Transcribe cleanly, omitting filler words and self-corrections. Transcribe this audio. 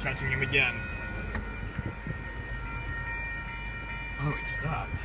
catching him again. Oh, he stopped.